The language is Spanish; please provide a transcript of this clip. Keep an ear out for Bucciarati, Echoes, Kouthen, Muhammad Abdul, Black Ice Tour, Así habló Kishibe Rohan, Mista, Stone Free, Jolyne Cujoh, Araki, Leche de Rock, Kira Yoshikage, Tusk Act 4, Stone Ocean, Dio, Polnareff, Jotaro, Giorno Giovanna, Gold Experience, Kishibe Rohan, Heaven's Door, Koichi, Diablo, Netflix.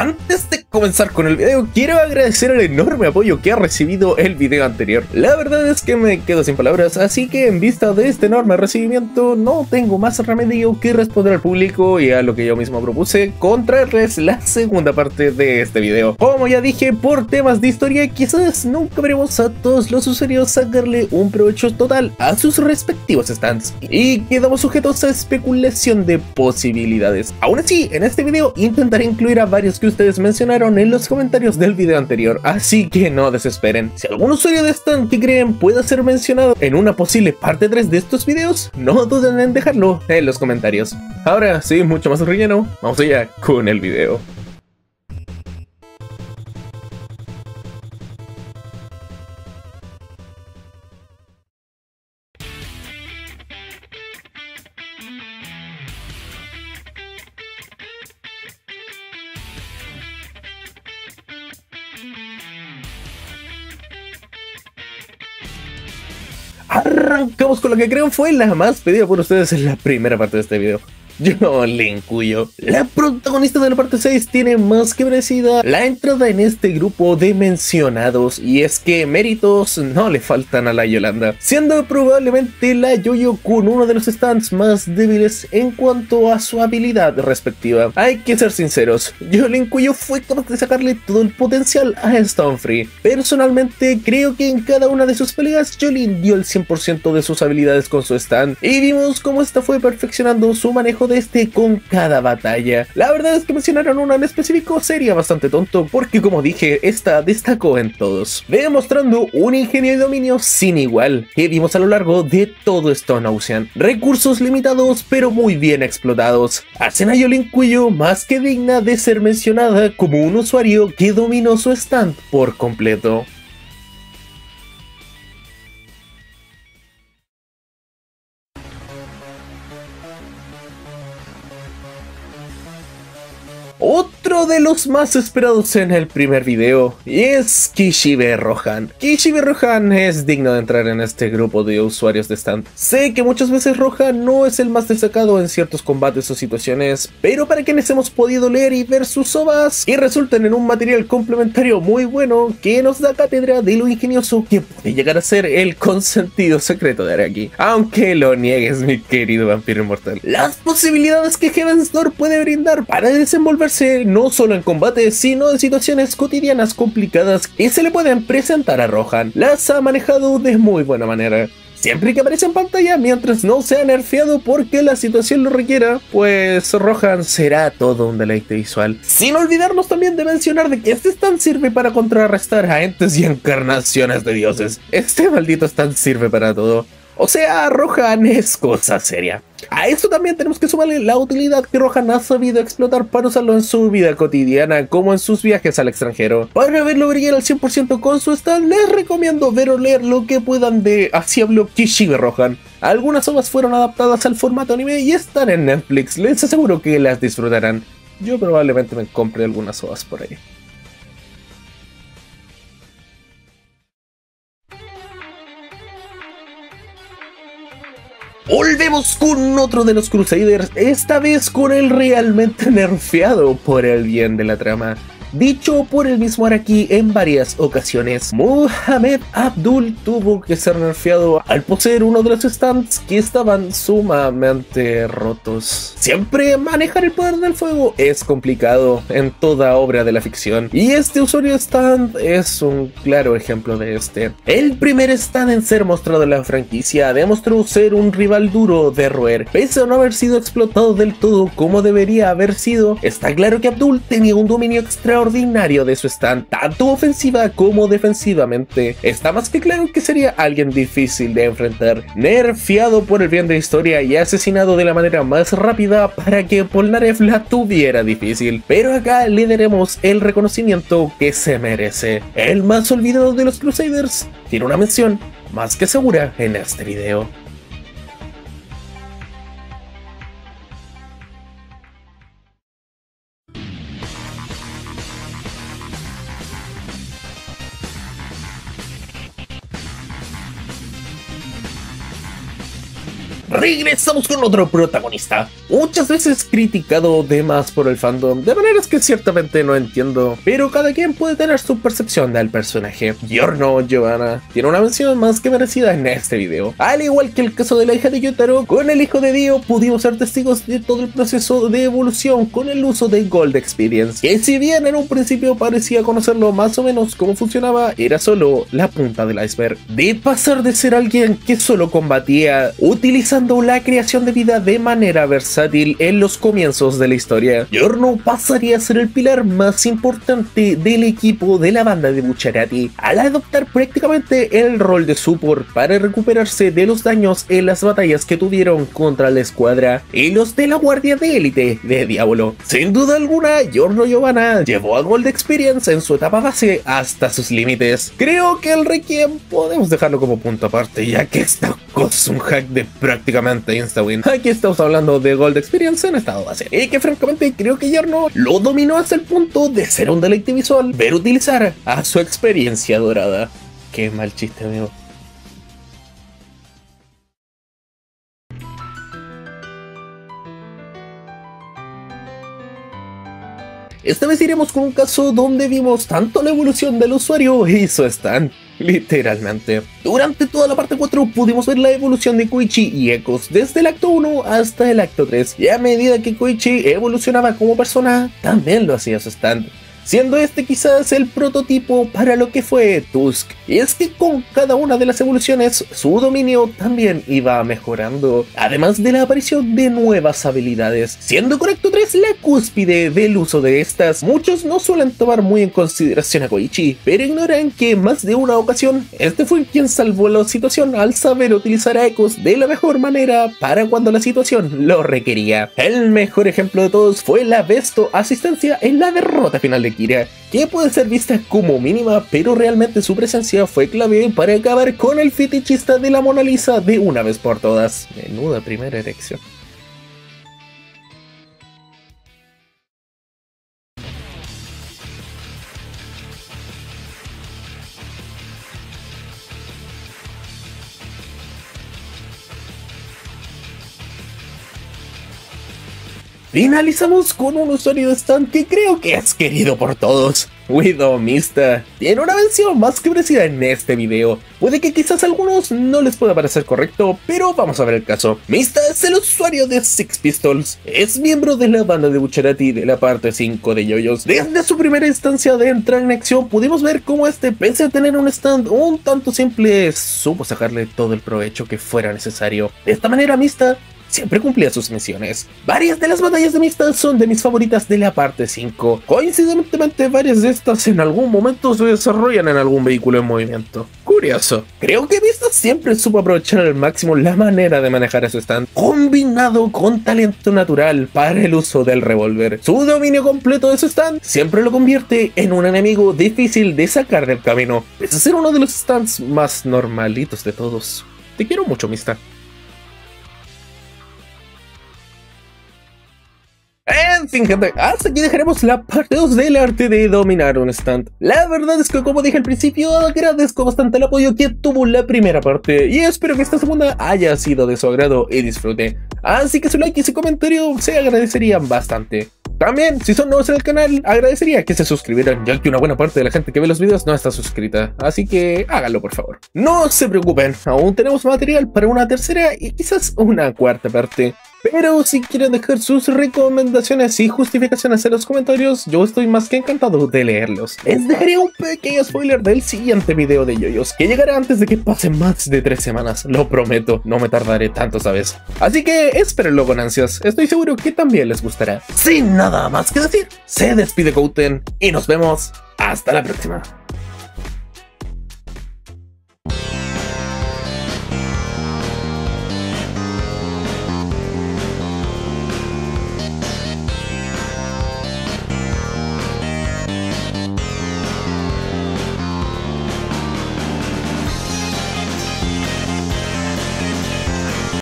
Antes de comenzar con el video, quiero agradecer el enorme apoyo que ha recibido el video anterior. La verdad es que me quedo sin palabras, así que en vista de este enorme recibimiento no tengo más remedio que responder al público y a lo que yo mismo propuse con traerles la segunda parte de este video. Como ya dije, por temas de historia quizás nunca veremos a todos los usuarios sacarle un provecho total a sus respectivos stands y quedamos sujetos a especulación de posibilidades. Aún así, en este video intentaré incluir a varios que ustedes mencionaron en los comentarios del video anterior, así que no desesperen. Si algún usuario de stand que creen pueda ser mencionado en una posible parte 3 de estos videos, no duden en dejarlo en los comentarios. Ahora sí, mucho más relleno, vamos allá con el video. Arrancamos con lo que creo fue la más pedida por ustedes en la primera parte de este video, Jolyne Cujoh. La protagonista de la parte 6 tiene más que merecida la entrada en este grupo de mencionados, y es que méritos no le faltan a la Yolanda, siendo probablemente la Yoyo con uno de los stands más débiles en cuanto a su habilidad respectiva. Hay que ser sinceros, Jolyne Cujoh fue capaz de sacarle todo el potencial a Stone Free. Personalmente creo que en cada una de sus peleas Jolyne dio el 100% de sus habilidades con su stand, y vimos cómo esta fue perfeccionando su manejo de este con cada batalla. La verdad es que mencionaron una en específico sería bastante tonto, porque como dije, esta destacó en todos, demostrando un ingenio y dominio sin igual que vimos a lo largo de todo Stone Ocean. Recursos limitados pero muy bien explotados hacen a Jolyne Cujoh más que digna de ser mencionada como un usuario que dominó su stand por completo. Otro de los más esperados en el primer video es Kishibe Rohan. Kishibe Rohan es digno de entrar en este grupo de usuarios de stand. Sé que muchas veces Rohan no es el más destacado en ciertos combates o situaciones, pero para quienes hemos podido leer y ver sus ovas, y resultan en un material complementario muy bueno que nos da cátedra de lo ingenioso que puede llegar a ser el consentido secreto de Araki, aunque lo niegues, mi querido vampiro inmortal. Las posibilidades que Heaven's Door puede brindar para desenvolver no solo en combate, sino en situaciones cotidianas complicadas que se le pueden presentar a Rohan, las ha manejado de muy buena manera. Siempre que aparece en pantalla, mientras no sea nerfeado porque la situación lo requiera, pues Rohan será todo un deleite visual. Sin olvidarnos también de mencionar de que este stand sirve para contrarrestar a entes y encarnaciones de dioses. Este maldito stand sirve para todo. O sea, Rohan es cosa seria. A esto también tenemos que sumarle la utilidad que Rohan ha sabido explotar para usarlo en su vida cotidiana, como en sus viajes al extranjero. Para verlo brillar al 100% con su stand, les recomiendo ver o leer lo que puedan de Así habló Kishibe Rohan. Algunas obras fueron adaptadas al formato anime y están en Netflix, les aseguro que las disfrutarán. Yo probablemente me compre algunas obras por ahí. Volvemos con otro de los Crusaders, esta vez con el realmente nerfeado por el bien de la trama. Dicho por el mismo Araki en varias ocasiones, Muhammad Abdul tuvo que ser nerfeado al poseer uno de los stands que estaban sumamente rotos. Siempre manejar el poder del fuego es complicado en toda obra de la ficción, y este usuario stand es un claro ejemplo de este. El primer stand en ser mostrado en la franquicia demostró ser un rival duro de roer. Pese a no haber sido explotado del todo como debería haber sido, está claro que Abdul tenía un dominio extraordinario de su stand, tanto ofensiva como defensivamente. Está más que claro que sería alguien difícil de enfrentar, nerfeado por el bien de la historia y asesinado de la manera más rápida para que Polnareff la tuviera difícil, pero acá le daremos el reconocimiento que se merece. El más olvidado de los Crusaders tiene una mención más que segura en este video. Regresamos con otro protagonista, muchas veces criticado de más por el fandom, de maneras que ciertamente no entiendo, pero cada quien puede tener su percepción del personaje. Giorno Giovanna tiene una mención más que merecida en este video. Al igual que el caso de la hija de Jotaro, con el hijo de Dio pudimos ser testigos de todo el proceso de evolución con el uso de Gold Experience, que si bien en un principio parecía conocerlo más o menos cómo funcionaba, era solo la punta del iceberg. De pasar de ser alguien que solo combatía utilizando la creación de vida de manera versátil en los comienzos de la historia, Giorno pasaría a ser el pilar más importante del equipo de la banda de Bucciarati, al adoptar prácticamente el rol de support para recuperarse de los daños en las batallas que tuvieron contra la escuadra y los de la guardia de élite de Diablo. Sin duda alguna, Giorno Giovanna llevó a Gold Experience en su etapa base hasta sus límites. Creo que el Requiem podemos dejarlo como punto aparte, ya que esta cosa es un hack de práctica insta-win. Aquí estamos hablando de Gold Experience en estado base, y que francamente creo que Giorno lo dominó hasta el punto de ser un deleite visual ver utilizar a su experiencia dorada. Qué mal chiste, amigo. Esta vez iremos con un caso donde vimos tanto la evolución del usuario y su stand. Literalmente. Durante toda la parte 4 pudimos ver la evolución de Koichi y Echoes desde el acto 1 hasta el acto 3, y a medida que Koichi evolucionaba como persona, también lo hacía su stand, siendo este quizás el prototipo para lo que fue Tusk. Y es que con cada una de las evoluciones, su dominio también iba mejorando, además de la aparición de nuevas habilidades, siendo con Acto 3 la cúspide del uso de estas. Muchos no suelen tomar muy en consideración a Koichi, pero ignoran que más de una ocasión, este fue quien salvó la situación al saber utilizar a Echoes de la mejor manera para cuando la situación lo requería. El mejor ejemplo de todos fue la besto asistencia en la derrota final de Kira, que puede ser vista como mínima, pero realmente su presencia fue clave para acabar con el fetichista de la Mona Lisa de una vez por todas. Menuda primera erección. Finalizamos con un usuario de stand que creo que es querido por todos. Mista tiene una mención más que merecida en este video. Puede que quizás a algunos no les pueda parecer correcto, pero vamos a ver el caso. Mista es el usuario de Six Pistols. Es miembro de la banda de Bucciarati de la parte 5 de Yoyos. Desde su primera instancia de entrar en acción pudimos ver cómo este, pese a tener un stand un tanto simple, supo sacarle todo el provecho que fuera necesario. De esta manera Mista siempre cumplía sus misiones. Varias de las batallas de Mista son de mis favoritas de la parte 5. Coincidentemente, varias de estas en algún momento se desarrollan en algún vehículo en movimiento. Curioso. Creo que Mista siempre supo aprovechar al máximo la manera de manejar a su stand, combinado con talento natural para el uso del revólver. Su dominio completo de su stand siempre lo convierte en un enemigo difícil de sacar del camino, pese a ser uno de los stands más normalitos de todos. Te quiero mucho, Mista. En fin, gente, hasta aquí dejaremos la parte 2 del arte de dominar un stand. La verdad es que, como dije al principio, agradezco bastante el apoyo que tuvo la primera parte, y espero que esta segunda haya sido de su agrado y disfrute. Así que su like y su comentario se agradecerían bastante. También, si son nuevos en el canal, agradecería que se suscribieran, ya que una buena parte de la gente que ve los videos no está suscrita, así que háganlo por favor. No se preocupen, aún tenemos material para una tercera y quizás una cuarta parte. Pero si quieren dejar sus recomendaciones y justificaciones en los comentarios, yo estoy más que encantado de leerlos. Les dejaré un pequeño spoiler del siguiente video de Yoyos, que llegará antes de que pasen más de 3 semanas, lo prometo, no me tardaré tanto esta vez. Así que espérenlo con ansias, estoy seguro que también les gustará. Sin nada más que decir, se despide Kouthen y nos vemos hasta la próxima.